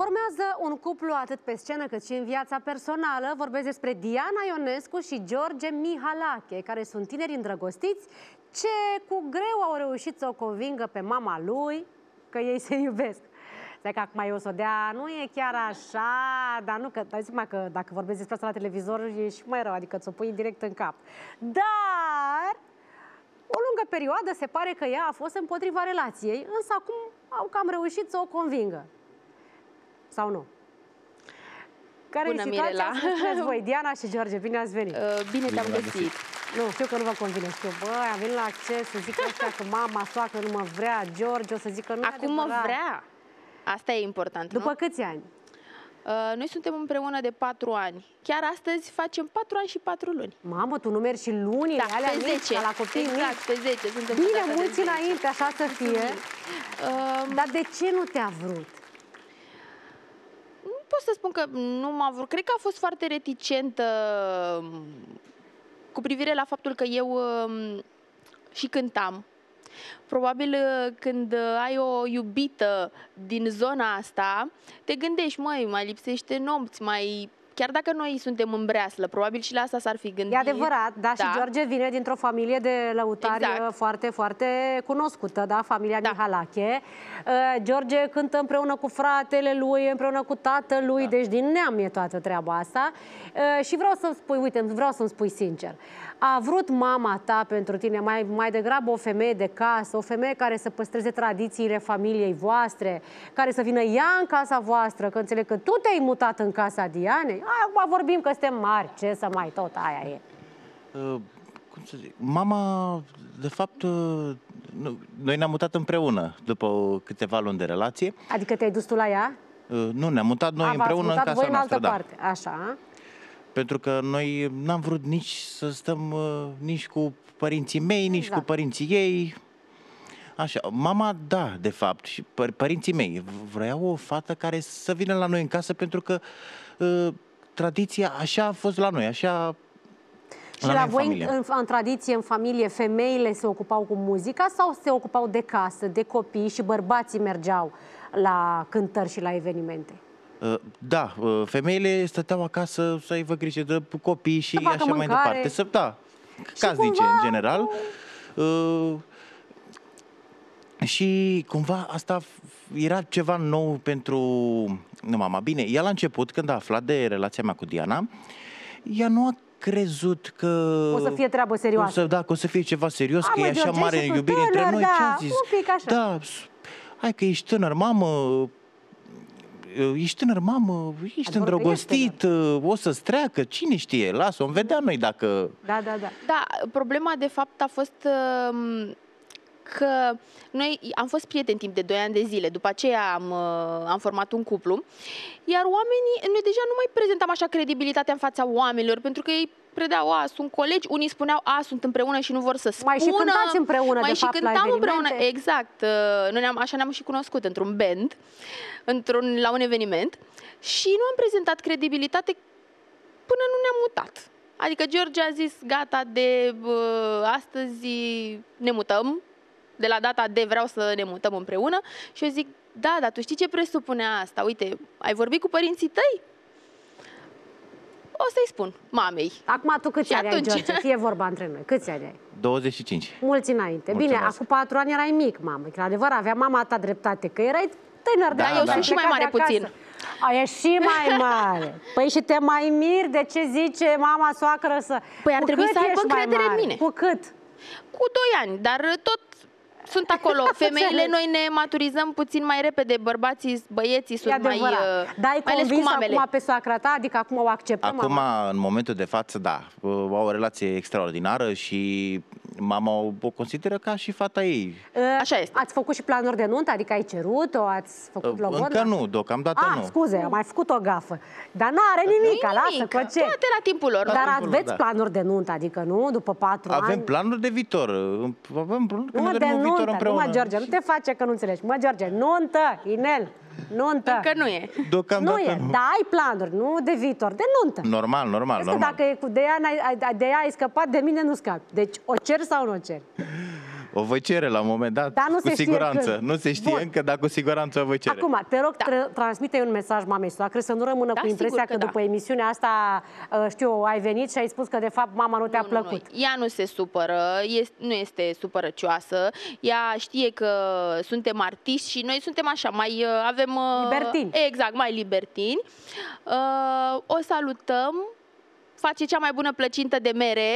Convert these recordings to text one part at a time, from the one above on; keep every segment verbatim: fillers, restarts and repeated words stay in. Formează un cuplu atât pe scenă cât și în viața personală. Vorbesc despre Diana Ionescu și George Mihalache, care sunt tineri îndrăgostiți ce cu greu au reușit să o convingă pe mama lui că ei se iubesc. Stai că acum eu o să o dea, nu e chiar așa, dar nu, că, dar că dacă vorbesc despre asta la televizor e și mai rău, adică ți-o pui direct în cap. Dar o lungă perioadă se pare că ea a fost împotriva relației, însă acum au cam reușit să o convingă. Sau nu? Care Bună, e situația? Mirela. Voi, Diana și George, bine ați venit! Uh, bine te-am găsit! Nu, știu că nu vă convine. Știu, bă, am venit la acces, să zic ăștia că mama, soacră nu mă vrea, George o să zic că nu Acum adevărat. mă vrea! Asta e important, După nu? câți ani? Uh, noi suntem împreună de patru ani. Chiar astăzi facem patru ani și patru luni. Mamă, tu numeri și lunile da, alea pe mici, la copii exact, mici. pe zece. Suntem bine, mulți înainte, așa să fie. Uh, Dar de ce nu te-a vrut? Nu pot să spun că nu m-a vrut. Cred că a fost foarte reticentă cu privire la faptul că eu uh, și cântam. Probabil când ai o iubită din zona asta, te gândești, măi, mai lipsește nopți, mai... Chiar dacă noi suntem în breaslă, probabil și la asta s-ar fi gândit. E adevărat, da, da. Și George vine dintr-o familie de lăutari exact. foarte, foarte cunoscută, da, familia da. Mihalache. Uh, George cântă împreună cu fratele lui, împreună cu tatălui, da. deci din neam e toată treaba asta. Uh, și vreau să-mi spui, uite, vreau să-mi spui sincer, a vrut mama ta pentru tine mai, mai degrabă o femeie de casă, o femeie care să păstreze tradițiile familiei voastre, care să vină ea în casa voastră, că înțeleg că tu te-ai mutat în casa Dianei. Acum vorbim că suntem mari, ce să mai tot, aia e. Uh, cum să zic? Mama, de fapt, uh, nu, noi ne-am mutat împreună după câteva luni de relație. Adică te-ai dus tu la ea? Uh, nu, ne-am mutat noi A, împreună mutat în casa voi noastră. În altă parte. Da. Așa. Pentru că noi n-am vrut nici să stăm uh, nici cu părinții mei, nici exact. cu părinții ei. Așa, mama, da, de fapt, și păr părinții mei vreau o fată care să vină la noi în casă pentru că uh, tradiția așa a fost la noi, așa... Și la, la voi, în, în, în tradiție, în familie, femeile se ocupau cu muzica sau se ocupau de casă, de copii și bărbații mergeau la cântări și la evenimente? Uh, da, uh, femeile stăteau acasă să aibă grijă de copii și așa mâncare. mai departe. Să, da, casnice, cumva... în general. Uh, Și cumva asta era ceva nou pentru mama. Bine, ea la început, când a aflat de relația mea cu Diana, ea nu a crezut că... O să fie treabă serioasă. O să, da, că o să fie ceva serios, a, că mă, e așa George, mare iubire tânăr, între noi. Da, ce a zis? Un pic așa. Da, hai că ești tânăr, mamă, ești tânăr, mamă, ești îndrăgostit, o să-ți treacă, cine știe, lasă-o, vedea noi dacă... Da, da, da. Da, problema de fapt a fost... Uh... că noi am fost prieteni timp de doi ani de zile, după aceea am, am format un cuplu, iar oamenii, noi deja nu mai prezentam așa credibilitatea în fața oamenilor, pentru că ei credeau, a, sunt colegi, unii spuneau, a, sunt împreună și nu vor să spună. Mai și cântați împreună, mai de și fapt, cântam la împreună, exact. Noi ne-am, așa ne-am și cunoscut, într-un band, într-un, la un eveniment, și nu am prezentat credibilitate până nu ne-am mutat. Adică George a zis, gata, de astăzi ne mutăm, de la data de vreau să ne mutăm împreună, și eu zic, da, dar tu știi ce presupunea asta? Uite, ai vorbit cu părinții tăi? O să-i spun mamei. Acum tu câți ani ai, George? Fie vorba între noi. Câți ani ai? douăzeci și cinci. Mulți înainte. Mulțumesc. Bine, acum patru ani erai mic, mamă. Că, adevăr, avea mama ta dreptate, că erai tânăr. Da, eu sunt și mai mare puțin. A, e și mai mare. Păi și te mai miri de ce zice mama soacră să... Păi ar trebui să aibă încredere în mine. Cu cât? Cu doi ani, dar tot... Sunt acolo. Femeile, noi ne maturizăm puțin mai repede, bărbății, băieții sunt mai... Dar ai convins acum pe soacra ta? Adică acum o acceptă mama? Acum, în momentul de față, da. Au o relație extraordinară și mama o consideră ca și fata ei. Așa este. Ați făcut și planuri de nuntă? Adică ai cerut-o? Ați făcut logodă? Încă nu, deocamdată nu. Ah, scuze, am mai făcut o gafă. Dar n-are nimica, lasă, coce. Toate la timpul lor. Dar aveți planuri de nuntă, adică nu? După patru ani? Avem planuri de viitor. Avem planuri de nuntă. Nuntă, mă, George, nu te face că nu înțelegi. Mă, George, nuntă, Inel, nuntă. Încă nu e. Nu e, nu. Dar ai planuri, nu de viitor, de nuntă. Normal, normal, Crezi normal. Că dacă e cu de ea, de ea ai scăpat, de mine nu scapi. Deci o cer sau nu o cer? O voi cere la un moment dat, da, cu siguranță. Nu se știe încă, dar cu siguranță o voi cere. Acum, te rog, da. transmite un mesaj mamei soacre, să nu rămână da, cu impresia că, că da. după emisiunea asta, știu, ai venit și ai spus că de fapt mama nu te-a plăcut. Nu, nu. Ea nu se supără, este, nu este supărăcioasă, ea știe că suntem artiști și noi suntem așa, mai avem... Libertini. Exact, mai libertini. O salutăm. Face cea mai bună plăcintă de mere,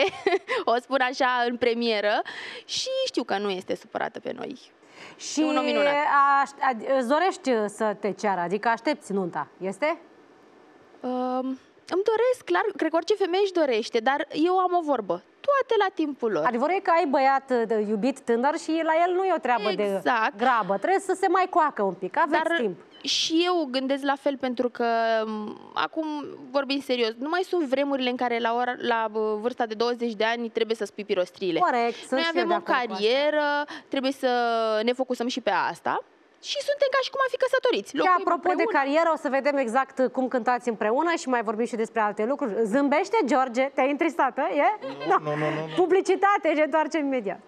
o spun așa în premieră, și știu că nu este supărată pe noi. Și un om minunat. Aș, a, îți dorești să te ceară, adică aștepți nunta, este? Um, îmi doresc, clar, cred că orice femeie își dorește, dar eu am o vorbă. Toate la timpul lor. Adevărul e că ai băiat de iubit tânăr și la el nu e o treabă exact. de grabă. Trebuie să se mai coacă un pic, aveți dar... timp. Și eu gândesc la fel, pentru că acum vorbim serios, nu mai sunt vremurile în care la, ora, la vârsta de douăzeci de ani trebuie să spui pirostrile. Corect, noi avem o carieră, trebuie să ne focusăm și pe asta. Și suntem ca și cum am fi căsătoriți. Și apropo de carieră, o să vedem exact cum cântați împreună și mai vorbim și despre alte lucruri. Zâmbește, George, te-ai întristat, e? Nu, nu, nu, nu. Publicitate, ne întoarcem imediat.